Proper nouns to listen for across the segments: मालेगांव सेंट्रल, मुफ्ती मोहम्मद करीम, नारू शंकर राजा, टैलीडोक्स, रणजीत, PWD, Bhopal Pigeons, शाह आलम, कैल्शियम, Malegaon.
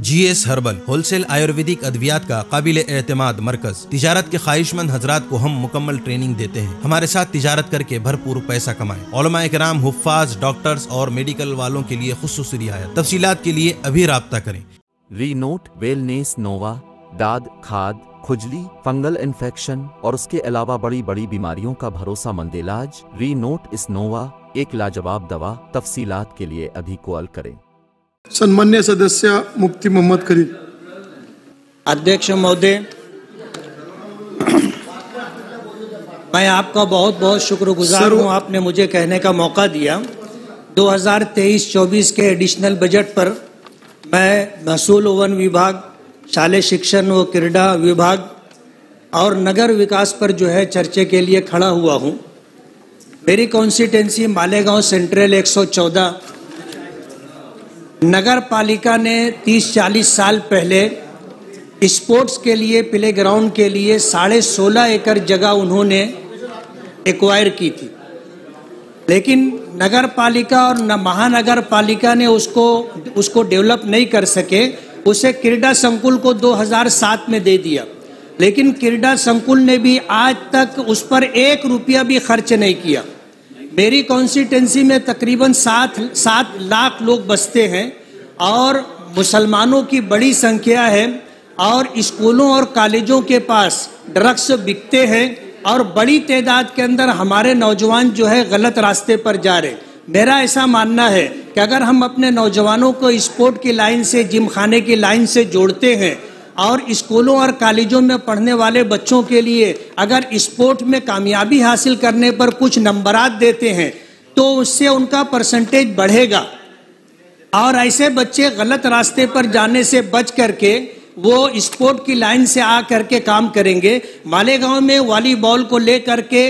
GS herbal wholesale आयुर्वेदिक अद्वियात का काबिल एतमाद मरकज। तिजारत के ख्वाहिशमंद हजरात को हम मुकम्मल ट्रेनिंग देते हैं। हमारे साथ तिजारत करके भरपूर पैसा कमाएं। उलमा इकराम, हुफ्फाज, डॉक्टर्स और मेडिकल वालों के लिए खुसूसी रियायत। तफसीलात के लिए अभी राब्ता करें। वी नोट वेलनेस नोवा दाद, खाद, खुजली, फंगल इन्फेक्शन और उसके अलावा बड़ी बड़ी बीमारियों का भरोसामंद इलाज। वी नोट स्नोवा एक लाजवाब दवा। तफसीलात के लिए अभी कॉल करें। सन्मान्य सदस्य मुफ्ती मोहम्मद करीम। अध्यक्ष महोदय, मैं आपका बहुत बहुत शुक्रगुजार हूँ। आपने मुझे कहने का मौका दिया। 2023-24 के एडिशनल बजट पर मैं महसूल वन विभाग, शालेय शिक्षण व क्रीड़ा विभाग और नगर विकास पर जो है चर्चे के लिए खड़ा हुआ हूँ। मेरी कॉन्स्टिटेंसी मालेगांव सेंट्रल 114। नगर पालिका ने 30-40 साल पहले स्पोर्ट्स के लिए, प्ले ग्राउंड के लिए 16.5 एकड़ जगह उन्होंने एक्वायर की थी, लेकिन नगर पालिका और महानगर पालिका ने उसको डेवलप नहीं कर सके। उसे क्रीडा संकुल को 2007 में दे दिया, लेकिन क्रीडा संकुल ने भी आज तक उस पर 1 रुपया भी खर्च नहीं किया। मेरी कॉन्स्टिटेंसी में तकरीबन 7 लाख लोग बसते हैं और मुसलमानों की बड़ी संख्या है और स्कूलों और कॉलेजों के पास ड्रग्स बिकते हैं और बड़ी तादाद के अंदर हमारे नौजवान जो है गलत रास्ते पर जा रहे। मेरा ऐसा मानना है कि अगर हम अपने नौजवानों को स्पोर्ट की लाइन से, जिम खाने की लाइन से जोड़ते हैं और स्कूलों और कॉलेजों में पढ़ने वाले बच्चों के लिए अगर स्पोर्ट में कामयाबी हासिल करने पर कुछ नंबरात देते हैं तो उससे उनका परसेंटेज बढ़ेगा और ऐसे बच्चे गलत रास्ते पर जाने से बच करके वो स्पोर्ट की लाइन से आ करके काम करेंगे। मालेगांव में वॉलीबॉल को लेकर के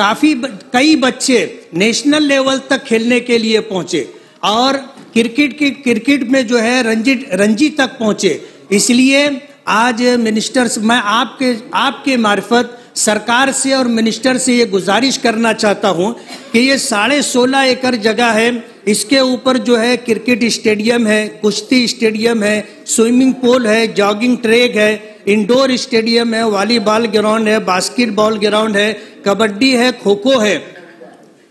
कई बच्चे नेशनल लेवल तक खेलने के लिए पहुँचे और क्रिकेट में जो है रणजीत तक पहुँचे। इसलिए आज मिनिस्टर्स, मैं आपके मार्फत सरकार से और मिनिस्टर से ये गुजारिश करना चाहता हूँ कि ये 16.5 एकड़ जगह है, इसके ऊपर जो है क्रिकेट स्टेडियम है, कुश्ती स्टेडियम है, स्विमिंग पूल है, जॉगिंग ट्रैक है, इंडोर स्टेडियम है, वॉलीबॉल ग्राउंड है, बास्केटबॉल ग्राउंड है, कबड्डी है, खो खो है।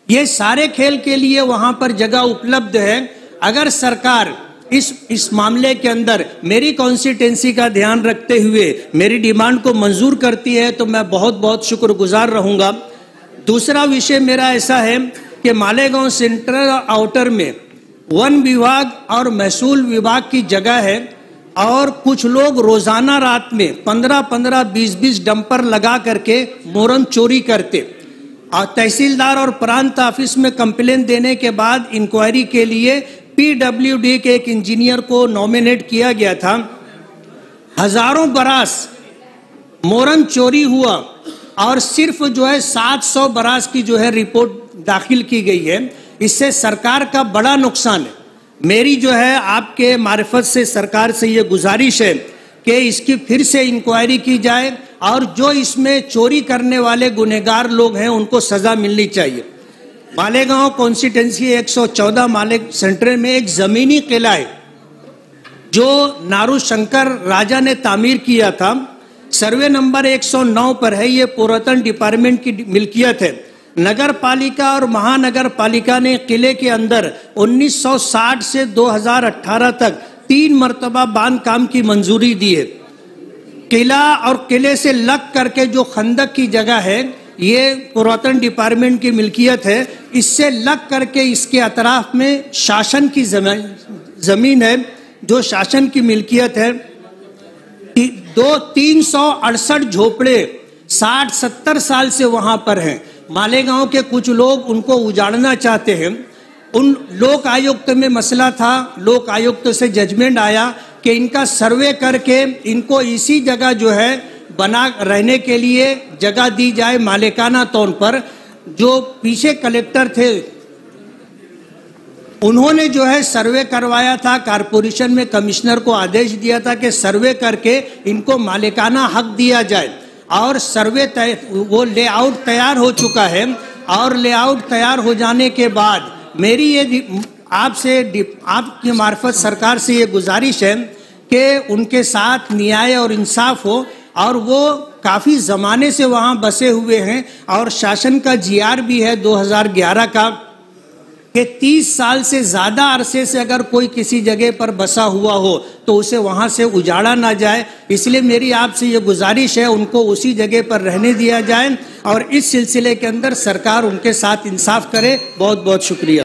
ये सारे खेल के लिए वहाँ पर जगह उपलब्ध है। अगर सरकार इस मामले के अंदर मेरी कॉन्स्टिटेंसी का ध्यान रखते हुए मेरी डिमांड को मंजूर करती है तो मैं बहुत बहुत शुक्रगुजार रहूँगा। दूसरा विषय मेरा ऐसा है कि मालेगांव सेंट्रल आउटर में वन विभाग और महसूल विभाग की जगह है और कुछ लोग रोज़ाना रात में 15-15, 20-20 डंपर लगा करके मोरम चोरी करते और तहसीलदार और प्रांत ऑफिस में कंप्लेन देने के बाद इंक्वायरी के लिए PWD के एक इंजीनियर को नॉमिनेट किया गया था। हजारों बरास मोरम चोरी हुआ और सिर्फ जो है 700 बरास की जो है रिपोर्ट दाखिल की गई है। इससे सरकार का बड़ा नुकसान है। मेरी जो है आपके मार्फत से सरकार से ये गुजारिश है कि इसकी फिर से इंक्वायरी की जाए और जो इसमें चोरी करने वाले गुनहगार लोग हैं उनको सज़ा मिलनी चाहिए। मालेगांव कॉन्स्टिटेंसी 114 मालेगांव सेंटर में एक ज़मीनी किला है जो नारू शंकर राजा ने तामीर किया था। सर्वे नंबर 109 पर है। ये पुरातन डिपार्टमेंट की मिल्कियत है। नगर पालिका और महानगर पालिका ने किले के अंदर 1960 से 2018 तक 3 मरतबा बांध काम की मंजूरी दी है। किला और किले से लग करके जो खंदक की जगह है ये पुरातन डिपार्टमेंट की मिल्कियत है। इससे लग करके इसके अतराफ में शासन की ज़मीन है जो शासन की मिल्कियत है। 368 झोपड़े 60-70 साल से वहाँ पर हैं। मालेगांव के कुछ लोग उनको उजाड़ना चाहते हैं। उन लोक आयुक्त में मसला था। लोक आयुक्त से जजमेंट आया कि इनका सर्वे करके इनको इसी जगह जो है बना रहने के लिए जगह दी जाए मालिकाना तौर पर। जो पीछे कलेक्टर थे उन्होंने जो है सर्वे करवाया था। कारपोरेशन में कमिश्नर को आदेश दिया था कि सर्वे करके इनको मालिकाना हक दिया जाए और सर्वे वो लेआउट तैयार हो चुका है और लेआउट तैयार हो जाने के बाद मेरी ये आपके मार्फत सरकार से ये गुजारिश है कि उनके साथ न्याय और इंसाफ हो। और वो काफ़ी ज़माने से वहाँ बसे हुए हैं और शासन का जीआर भी है 2011 का कि 30 साल से ज़्यादा अरसे से अगर कोई किसी जगह पर बसा हुआ हो तो उसे वहाँ से उजाड़ा ना जाए। इसलिए मेरी आपसे ये गुजारिश है उनको उसी जगह पर रहने दिया जाए और इस सिलसिले के अंदर सरकार उनके साथ इंसाफ करे। बहुत बहुत शुक्रिया।